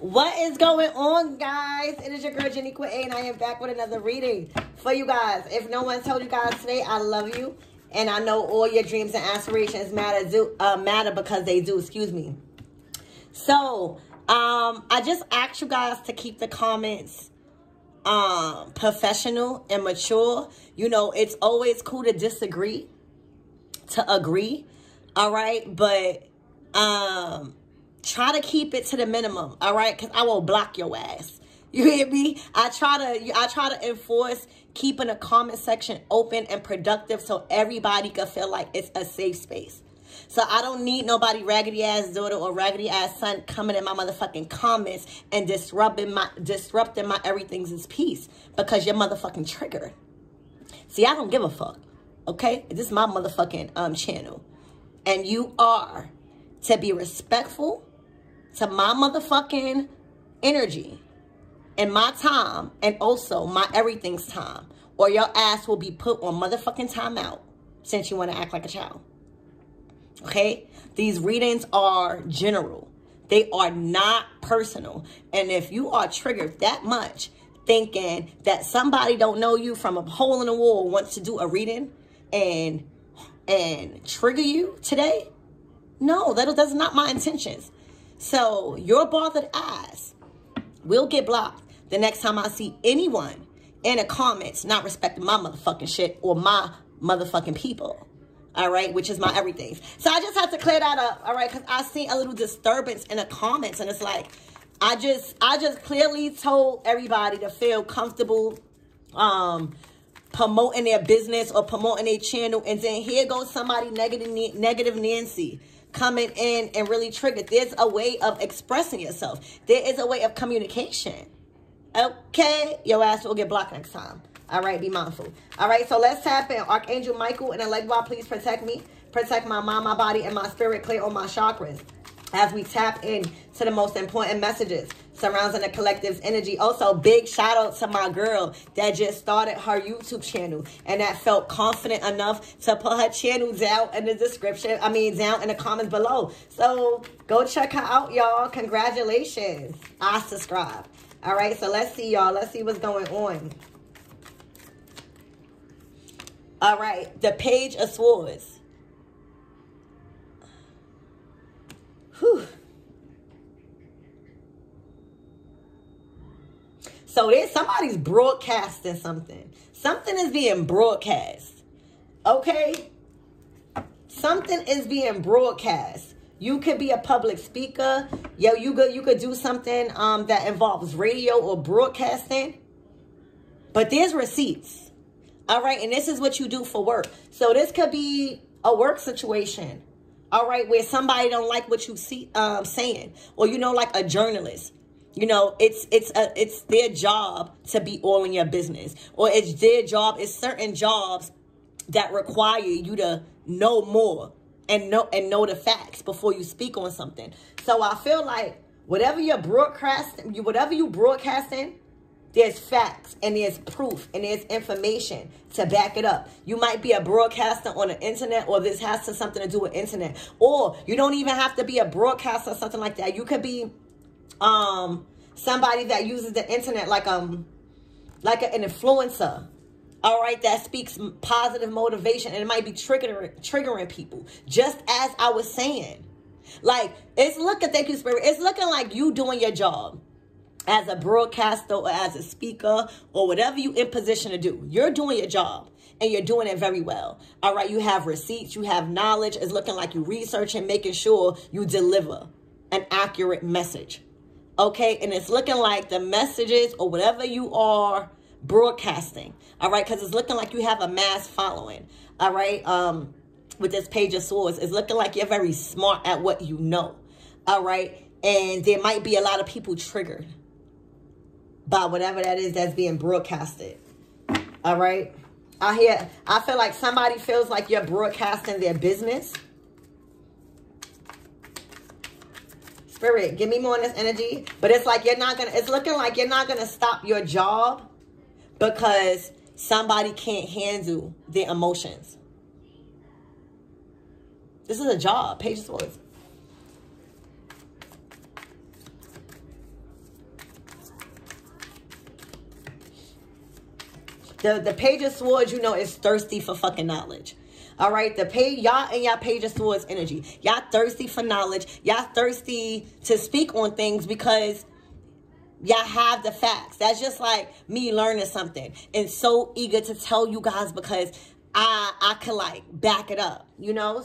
What is going on, guys? It is your girl Jenny Qua, and I am back with another reading for you guys. If no one told you guys today, I love you, and I know all your dreams and aspirations matter because they do. Excuse me. So, I just asked you guys to keep the comments professional and mature. You know, it's always cool to disagree, to agree. All right, but try to keep it to the minimum, all right? Because I will block your ass. You hear me? I try to enforce keeping the comment section open and productive so everybody can feel like it's a safe space. So I don't need nobody raggedy ass daughter or raggedy ass son coming in my motherfucking comments and disrupting my everything's is peace because you're motherfucking triggered. See, I don't give a fuck. Okay, this is my motherfucking channel, and you are to be respectful to my motherfucking energy and my time and also my everything's time, or your ass will be put on motherfucking timeout since you want to act like a child. Okay? These readings are general. They are not personal. And if you are triggered that much thinking that somebody don't know you from a hole in the wall wants to do a reading and trigger you today, no, that's not my intentions. So your bothered eyes will get blocked the next time I see anyone in the comments not respecting my motherfucking shit or my motherfucking people. All right, which is my everything. So I just have to clear that up. All right, because I seen a little disturbance in the comments, and it's like I just clearly told everybody to feel comfortable promoting their business or promoting their channel, and then here goes somebody negative Nancy coming in and really triggered. There's a way of expressing yourself. There is a way of communication. Okay, your ass will get blocked next time. All right, be mindful. All right, so let's tap in. Archangel Michael and Elegwa, please protect me. Protect my mind, my body, and my spirit. Clear on my chakras as we tap in to the most important messages surrounding the collective's energy. Also, big shout out to my girl that just started her YouTube channel and that felt confident enough to put her channel down in the description. I mean, down in the comments below. So go check her out, y'all. Congratulations. I subscribe. All right, so let's see, y'all. Let's see what's going on. All right, the Page of Swords. Whew. So somebody's broadcasting something. Something is being broadcast. Okay? Something is being broadcast. You could be a public speaker. Yo, you could do something that involves radio or broadcasting. But there's receipts. All right? And this is what you do for work. So this could be a work situation. All right, where somebody don't like what you see saying, or you know, like a journalist, you know, it's their job to be all in your business, or it's their job. It's certain jobs that require you to know more and know the facts before you speak on something. So I feel like whatever you broadcasting, there's facts and there's proof and there's information to back it up. You might be a broadcaster on the internet, or this has something to do with internet. Or you don't even have to be a broadcaster or something like that. You could be somebody that uses the internet, like an influencer. All right, that speaks positive motivation, and it might be triggering people. Just as I was saying, like it's looking. Thank you, Spirit. It's looking like you doing your job. As a broadcaster or as a speaker or whatever you in position to do, you're doing your job and you're doing it very well. All right, you have receipts, you have knowledge. It's looking like you researching, making sure you deliver an accurate message. Okay, and it's looking like the messages or whatever you are broadcasting. All right, because it's looking like you have a mass following. All right, with this Page of Swords, it's looking like you're very smart at what you know. All right, and there might be a lot of people triggered by whatever that is that's being broadcasted. All right? I feel like somebody feels like you're broadcasting their business. Spirit, give me more on this energy. But it's like it's looking like you're not gonna stop your job because somebody can't handle their emotions. This is a job, Page of Swords. The Page of Swords, you know, is thirsty for fucking knowledge. All right, the page, y'all and y'all Page of Swords energy. Y'all thirsty for knowledge. Y'all thirsty to speak on things because y'all have the facts. That's just like me learning something and so eager to tell you guys because I could like back it up, you know?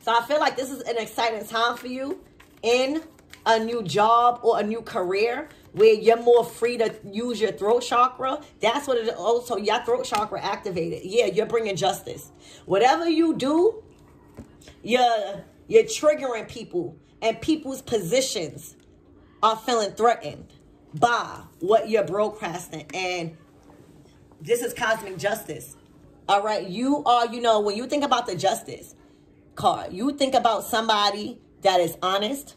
So I feel like this is an exciting time for you in a new job or a new career where you're more free to use your throat chakra. That's what it is. Also, your throat chakra activated. Yeah, you're bringing justice. Whatever you do, you're triggering people, and people's positions are feeling threatened by what you're broadcasting. And this is cosmic justice. All right, you are, you know, when you think about the justice card, you think about somebody that is honest.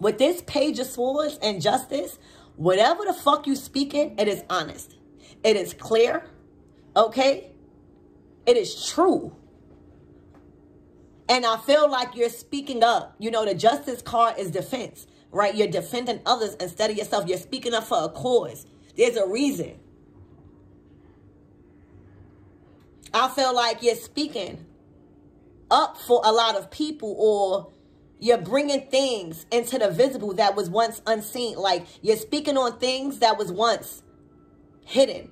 With this Page of Swords and justice, whatever the fuck you speaking, it is honest. It is clear, okay? It is true. And I feel like you're speaking up. You know, the justice card is defense, right? You're defending others instead of yourself. You're speaking up for a cause. There's a reason. I feel like you're speaking up for a lot of people, or you're bringing things into the visible that was once unseen. Like, you're speaking on things that was once hidden.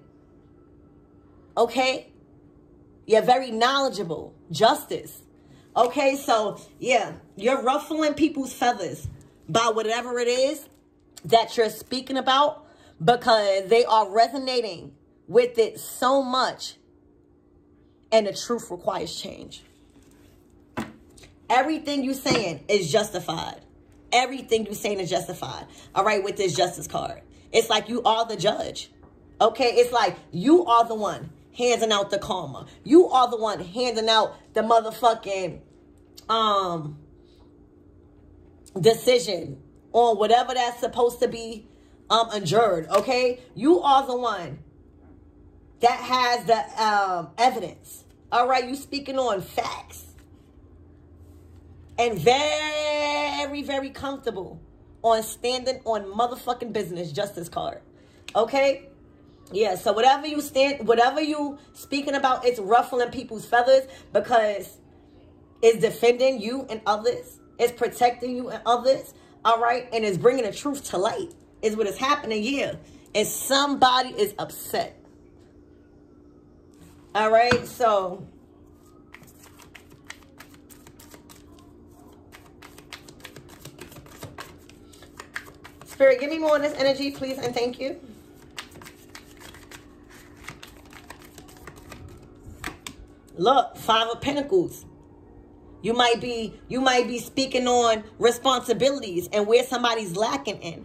Okay? You're very knowledgeable. Justice. Okay, so, yeah. You're ruffling people's feathers by whatever it is that you're speaking about, because they are resonating with it so much. And the truth requires change. Everything you're saying is justified. Everything you're saying is justified. All right, with this justice card. It's like you are the judge. Okay, it's like you are the one handing out the karma. You are the one handing out the motherfucking decision on whatever that's supposed to be adjourned. Okay, you are the one that has the evidence. All right, you speaking on facts. And very, very comfortable on standing on motherfucking business, justice card. Okay? Yeah, so whatever you speaking about, it's ruffling people's feathers because it's defending you and others. It's protecting you and others. All right? And it's bringing the truth to light is what is happening here. And somebody is upset. All right? So Spirit, give me more of this energy, please, and thank you. Look, Five of Pentacles. You might be speaking on responsibilities and where somebody's lacking in.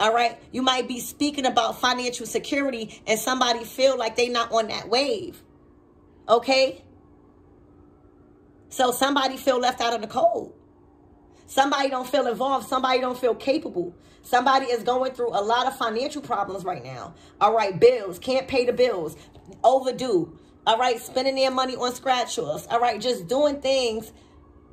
All right? You might be speaking about financial security and somebody feel like they not on that wave. Okay? So somebody feel left out in the cold. Somebody don't feel involved. Somebody don't feel capable. Somebody is going through a lot of financial problems right now. All right, bills. Can't pay the bills. Overdue. All right, spending their money on scratch-offs. All right, just doing things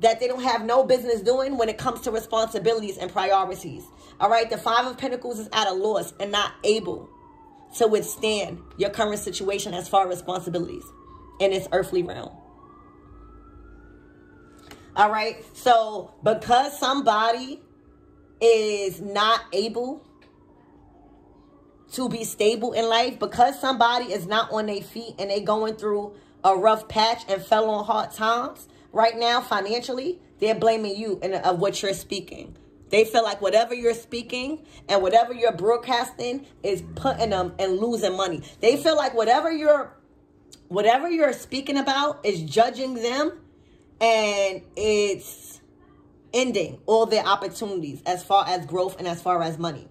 that they don't have no business doing when it comes to responsibilities and priorities. All right, the Five of Pentacles is at a loss and not able to withstand your current situation as far as responsibilities in this earthly realm. All right, so because somebody is not able to be stable in life, because somebody is not on their feet and they going through a rough patch and fell on hard times right now financially, they're blaming you and of what you're speaking. They feel like whatever you're speaking and whatever you're broadcasting is putting them and losing money. They feel like whatever you're speaking about is judging them. And it's ending all their opportunities as far as growth and as far as money.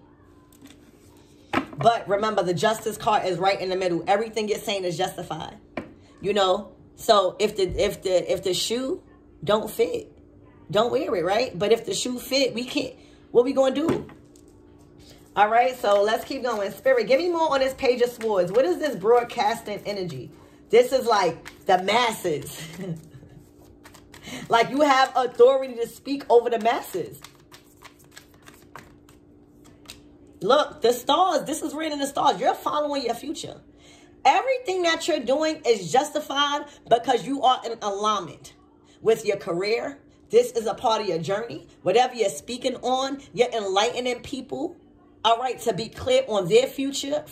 But remember, the justice card is right in the middle. Everything you're saying is justified. You know? So if the shoe don't fit, don't wear it, right? But if the shoe fit, we can't. What we gonna do? All right, so let's keep going. Spirit, give me more on this Page of Swords. What is this broadcasting energy? This is like the masses. Like, you have authority to speak over the masses. Look, the stars. This is written in the stars. You're following your future. Everything that you're doing is justified because you are in alignment with your career. This is a part of your journey. Whatever you're speaking on, you're enlightening people, all right, to be clear on their future,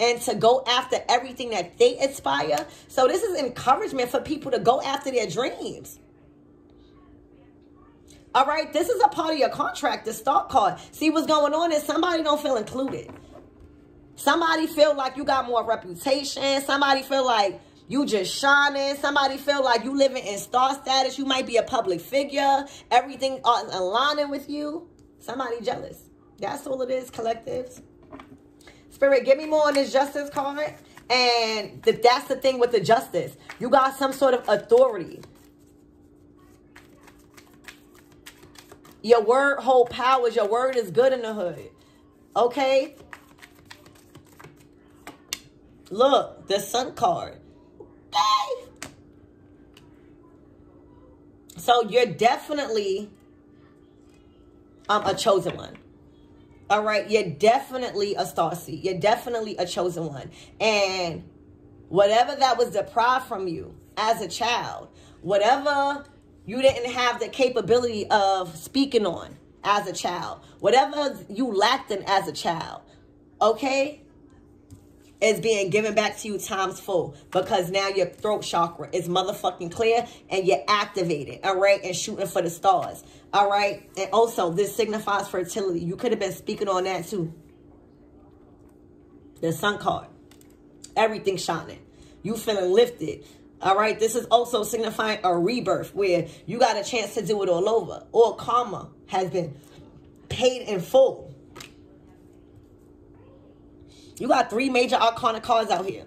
and to go after everything that they aspire. So this is encouragement for people to go after their dreams. All right, this is a part of your contract, the Star card. See, what's going on is somebody don't feel included. Somebody feel like you got more reputation. Somebody feel like you just shining. Somebody feel like you living in star status. You might be a public figure. Everything aligning with you. Somebody jealous. That's all it is, collectives. Spirit, give me more on this justice card. And that's the thing with the justice. You got some sort of authority. Your word hold powers. Your word is good in the hood. Okay? Look, the Sun card. Hey! So you're definitely a chosen one. All right? You're definitely a starseed. You're definitely a chosen one. And whatever that was deprived from you as a child, whatever you didn't have the capability of speaking on as a child, whatever you lacked in as a child, okay, is being given back to you times full, because now your throat chakra is motherfucking clear and you're activated, all right, and shooting for the stars, all right? And also, this signifies fertility. You could have been speaking on that too. The Sun card. Everything shining. You feeling lifted. All right, this is also signifying a rebirth where you got a chance to do it all over. All karma has been paid in full. You got three major arcana cards out here.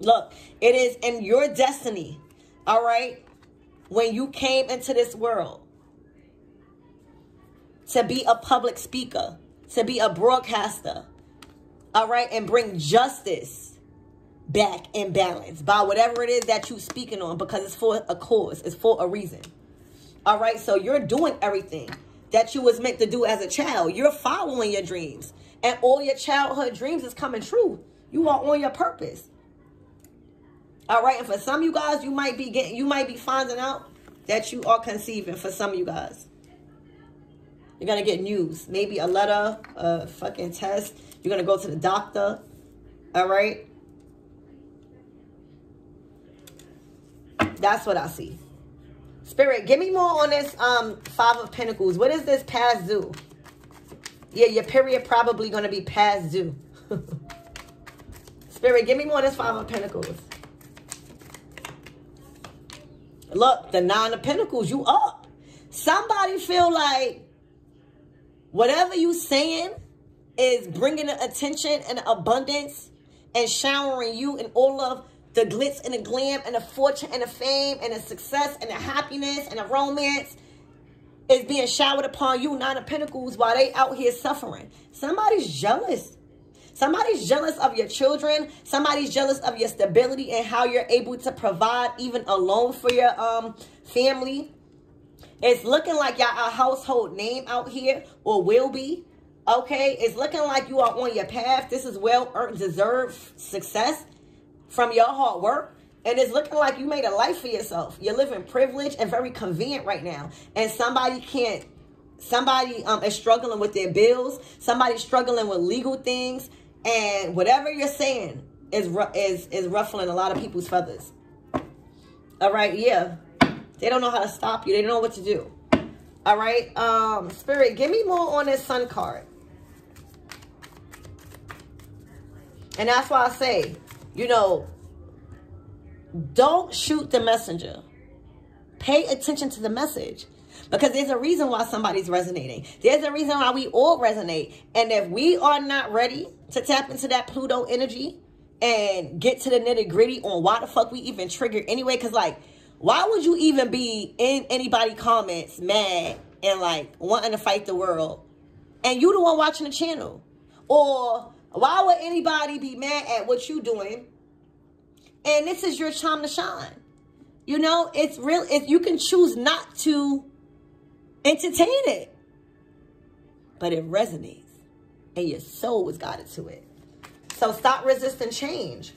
Look, it is in your destiny, all right, when you came into this world, to be a public speaker, to be a broadcaster, all right, and bring justice back in balance by whatever it is that you're speaking on, because it's for a cause, it's for a reason. All right, so you're doing everything that you was meant to do as a child. You're following your dreams, and all your childhood dreams is coming true. You are on your purpose. All right, and for some of you guys, you might be finding out that you are conceiving. For some of you guys, you're gonna get news, maybe a letter, a fucking test. You're gonna go to the doctor. All right. That's what I see. Spirit, give me more on this Five of Pentacles. What is this past due? Yeah, your period probably going to be past due. Spirit, give me more on this Five of Pentacles. Look, the Nine of Pentacles, you up. Somebody feel like whatever you saying is bringing attention and abundance and showering you in all of the glitz and the glam and the fortune and the fame and the success and the happiness and the romance is being showered upon you, Nine of Pentacles, while they out here suffering. Somebody's jealous. Somebody's jealous of your children. Somebody's jealous of your stability and how you're able to provide even alone for your family. It's looking like y'all a household name out here, or will be. Okay, it's looking like you are on your path. This is well-earned, deserved success from your hard work, and it's looking like you made a life for yourself. You're living privileged and very convenient right now, and somebody is struggling with their bills. Somebody's struggling with legal things, and whatever you're saying is ruffling a lot of people's feathers. All right, yeah, they don't know how to stop you. They don't know what to do. All right, Spirit, give me more on this Sun card. And that's why I say, you know, don't shoot the messenger. Pay attention to the message, because there's a reason why somebody's resonating. There's a reason why we all resonate. And if we are not ready to tap into that Pluto energy and get to the nitty gritty on why the fuck we even triggered anyway, because like, why would you even be in anybody comments mad and like wanting to fight the world, and you the one watching the channel? Or why would anybody be mad at what you doing? And this is your time to shine. You know, it's real. If you can choose not to entertain it, but it resonates, and your soul was guided to it. So stop resisting change.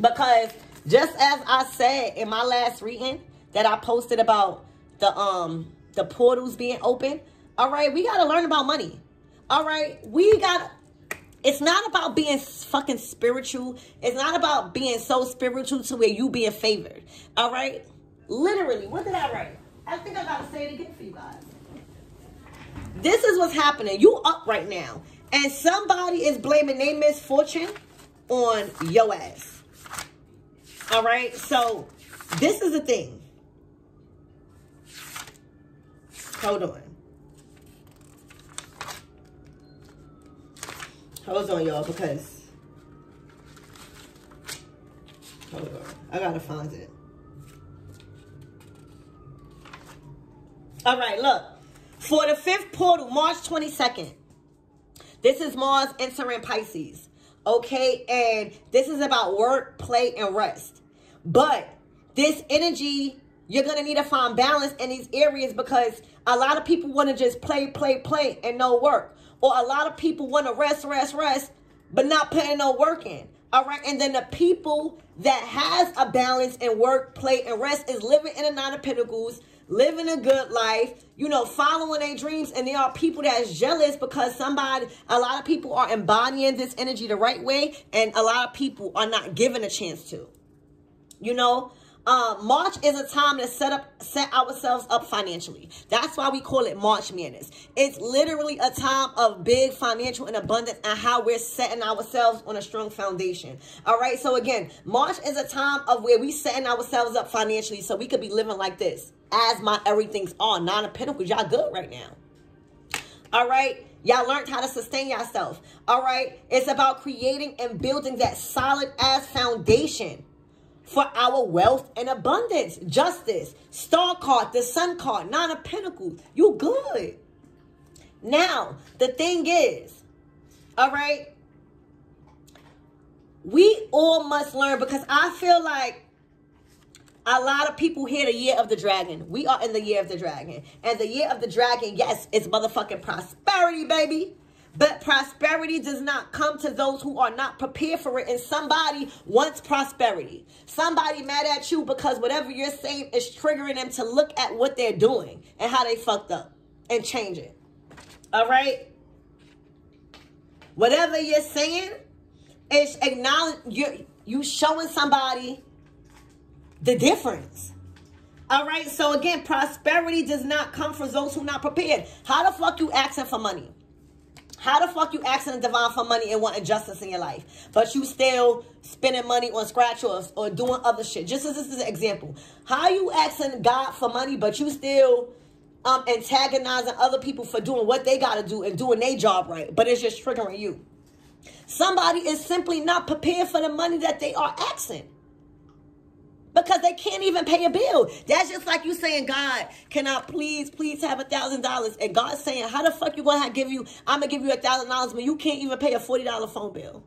Because just as I said in my last reading that I posted about the portals being open, all right, we got to learn about money. All right, we got, it's not about being fucking spiritual. It's not about being so spiritual to where you being favored. All right, literally, what did I write? I think I got to say it again for you guys. This is what's happening. You up right now. And somebody is blaming their misfortune on your ass. All right? So, this is the thing. Hold on. Hold on, y'all, because... Hold on. I gotta find it. All right, look. For the fifth portal, March 22nd. This is Mars entering Pisces, okay? And this is about work, play, and rest. But this energy, you're going to need to find balance in these areas because a lot of people want to just play and no work. Or a lot of people want to rest, but not putting no work in, all right? And then the people that has a balance in work, play, and rest is living in the Nine of Pentacles, living a good life, you know, following their dreams. And there are people that is jealous because somebody, a lot of people are embodying this energy the right way. And a lot of people are not given a chance to, you know. March is a time to set ourselves up financially. That's why we call it March Madness. It's literally a time of big financial and abundance and how we're setting ourselves on a strong foundation. All right. So again, March is a time of where we setting ourselves up financially so we could be living like this. As my everything's on. Nine of Pentacles. Y'all good right now. All right. Y'all learned how to sustain yourself. All right. It's about creating and building that solid ass foundation for our wealth and abundance. Justice, star card, the sun card, Nine of Pentacles. You good. Now, the thing is, all right, we all must learn because I feel like a lot of people hear the year of the dragon. We are in the year of the dragon. And the year of the dragon, yes, it's motherfucking prosperity, baby. But prosperity does not come to those who are not prepared for it. And somebody wants prosperity. Somebody mad at you because whatever you're saying is triggering them to look at what they're doing and how they fucked up and change it. All right? Whatever you're saying, it's acknowledge you showing somebody the difference. All right? So again, prosperity does not come from those who are not prepared. How the fuck you asking for money? How the fuck you asking the divine for money and wanting justice in your life? But you still spending money on scratch offs or doing other shit. Just as this is an example. How you asking God for money, but you still antagonizing other people for doing what they got to do and doing their job right. But it's just triggering you. Somebody is simply not prepared for the money that they are asking. Because they can't even pay a bill. That's just like you saying, God, can I please have $1,000? And God's saying, how the fuck you gonna give you? I'm gonna give you $1,000 when you can't even pay a $40 phone bill.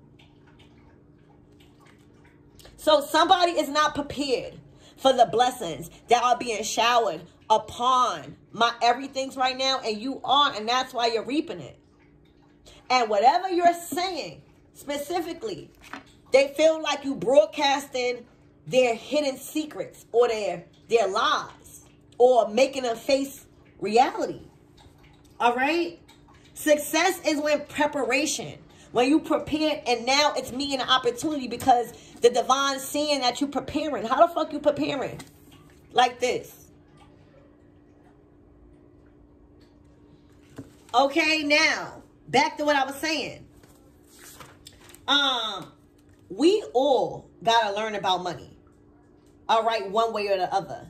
So somebody is not prepared for the blessings that are being showered upon my everything's right now, and you are, and that's why you're reaping it. And whatever you're saying specifically, they feel like you broadcasting their hidden secrets or their lies or making them face reality. All right? Success is when preparation, when you prepared, and now it's me and an opportunity because the divine seeing that you preparing. How the fuck you preparing? Like this. Okay, now, back to what I was saying. We all gotta learn about money. All right, one way or the other.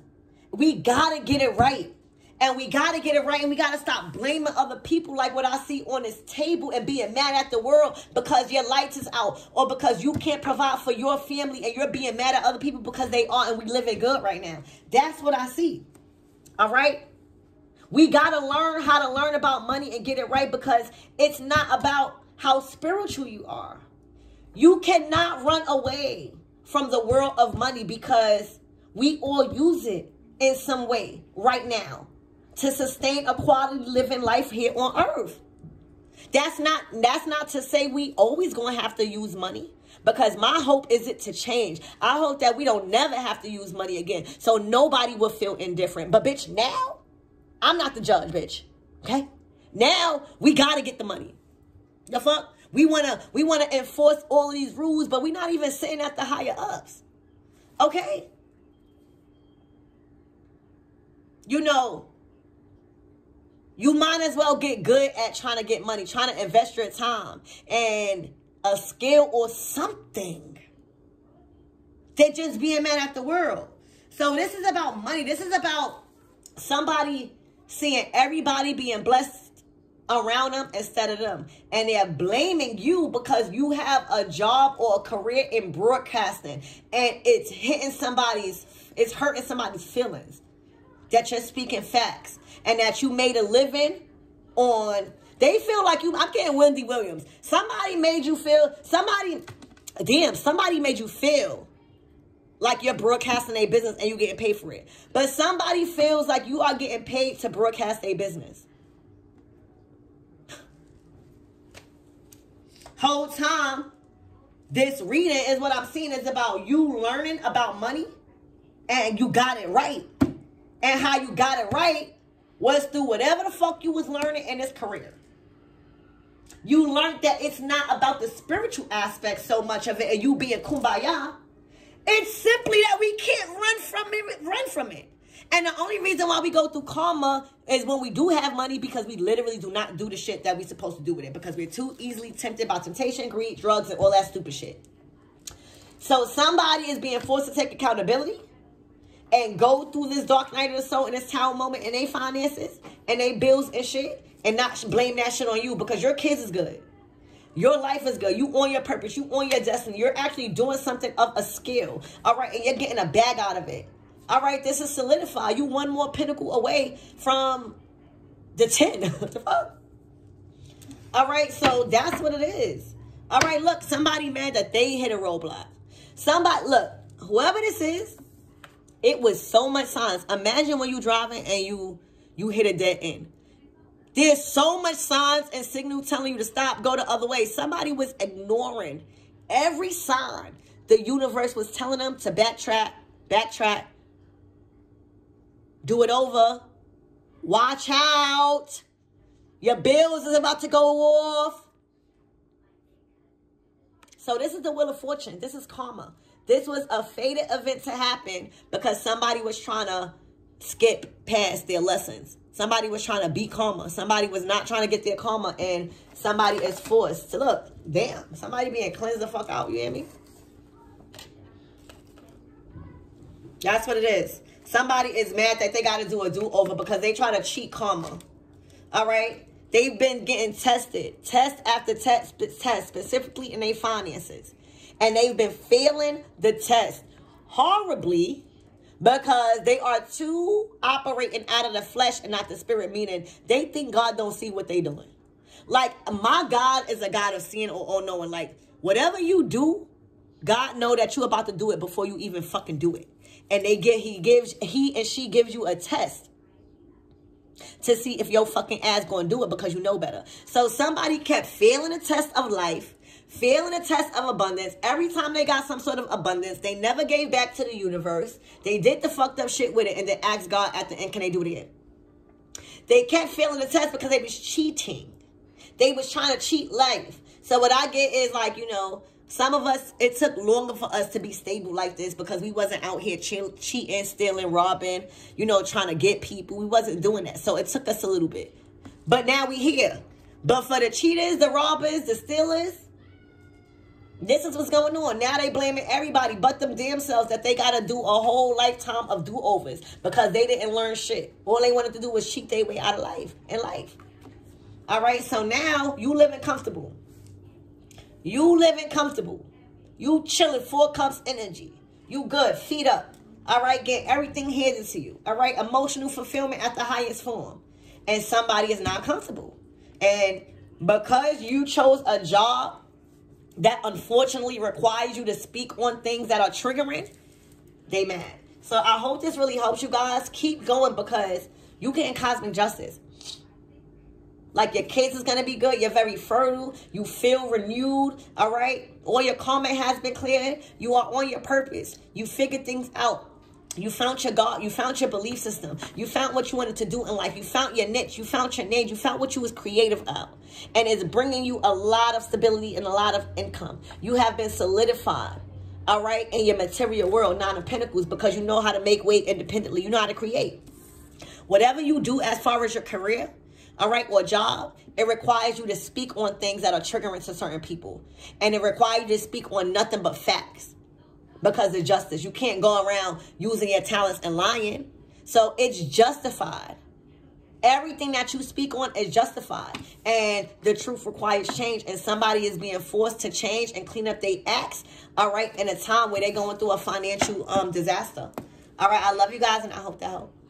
We gotta get it right. And we gotta get it right. And we gotta stop blaming other people like what I see on this table and being mad at the world because your lights is out or because you can't provide for your family and you're being mad at other people because they are, and we living good right now. That's what I see. All right? We gotta learn how to learn about money and get it right because it's not about how spiritual you are. You cannot run away from the world of money because we all use it in some way right now to sustain a quality living life here on earth. That's not to say we always going to have to use money, because my hope is it to change. I hope that we don't never have to use money again, so nobody will feel indifferent. But bitch, now I'm not the judge, bitch. Okay? Now we got to get the money. The fuck? We want to enforce all of these rules, but we're not even sitting at the higher ups. Okay? You know, you might as well get good at trying to get money, trying to invest your time and a skill or something than just being mad at the world. So this is about money. This is about somebody seeing everybody being blessed around them instead of them, and they're blaming you because you have a job or a career in broadcasting, and it's hurting somebody's feelings that you're speaking facts and that you made a living on. They feel like you, I'm getting Wendy Williams. Somebody made you feel like you're broadcasting a business and you getting paid for it. But somebody feels like you are getting paid to broadcast a business. Whole time, this reading is what I'm seeing is about you learning about money and you got it right. And how you got it right was through whatever the fuck you was learning in this career. You learned that it's not about the spiritual aspect so much of it and you being kumbaya. It's simply that we can't run from it. And the only reason why we go through karma is when we do have money, because we literally do not do the shit that we're supposed to do with it, because we're too easily tempted by temptation, greed, drugs, and all that stupid shit. So somebody is being forced to take accountability and go through this dark night of the soul and this tower moment and their finances and their bills and shit, and not blame that shit on you, because your kids is good. Your life is good. You on your purpose. You on your destiny. You're actually doing something of a skill. All right. And you're getting a bag out of it. All right, this is solidified. You one more pinnacle away from the 10. What the fuck? All right, so that's what it is. All right, look, somebody mad that they hit a roadblock. Somebody, look, whoever this is, it was so much signs. Imagine when you're driving and you hit a dead end. There's so much signs and signal telling you to stop, go the other way. Somebody was ignoring every sign the universe was telling them to backtrack. Do it over. Watch out. Your bills is about to go off. So this is the Wheel of Fortune. This is karma. This was a fated event to happen because somebody was trying to skip past their lessons. Somebody was trying to be karma. Somebody was not trying to get their karma, and somebody is forced to look. Damn, somebody being cleansed the fuck out. You hear me? That's what it is. Somebody is mad that they got to do a do-over because they try to cheat karma. All right? They've been getting tested. Test after test, specifically in their finances. And they've been failing the test horribly because they are too operating out of the flesh and not the spirit, meaning they think God don't see what they doing. Like, my God is a God of seeing or all-knowing. Like, whatever you do, God know that you're about to do it before you even fucking do it. And he and she gives you a test to see if your fucking ass gonna do it because you know better. So somebody kept failing the test of life, failing the test of abundance. Every time they got some sort of abundance, they never gave back to the universe. They did the fucked up shit with it and then asked God at the end, can they do it again? They kept failing the test because they was cheating. They was trying to cheat life. So what I get is, like, you know, some of us, it took longer for us to be stable like this because we wasn't out here cheating, stealing, robbing, you know, trying to get people. We wasn't doing that. So it took us a little bit. But now we here. But for the cheaters, the robbers, the stealers, this is what's going on. Now they blaming everybody but them damn selves that they got to do a whole lifetime of do-overs because they didn't learn shit. All they wanted to do was cheat their way out of life and life. All right? So now you living comfortable. You living comfortable. You chilling, 4 cups energy. You good, feet up. All right, get everything handed to you. All right, emotional fulfillment at the highest form. And somebody is not comfortable. And because you chose a job that unfortunately requires you to speak on things that are triggering, they mad. So I hope this really helps you guys. Keep going because you getting cosmic justice. Like your kids is going to be good. You're very fertile. You feel renewed. All right. All your karma has been cleared. You are on your purpose. You figured things out. You found your God. You found your belief system. You found what you wanted to do in life. You found your niche. You found your name. You found what you was creative of. And it's bringing you a lot of stability and a lot of income. You have been solidified. All right. In your material world, Nine of Pentacles, because you know how to make weight independently. You know how to create. Whatever you do as far as your career, all right, or job, it requires you to speak on things that are triggering to certain people. And it requires you to speak on nothing but facts because of justice. You can't go around using your talents and lying. So it's justified. Everything that you speak on is justified. And the truth requires change. And somebody is being forced to change and clean up their acts, all right, in a time where they're going through a financial disaster. All right, I love you guys and I hope that helps.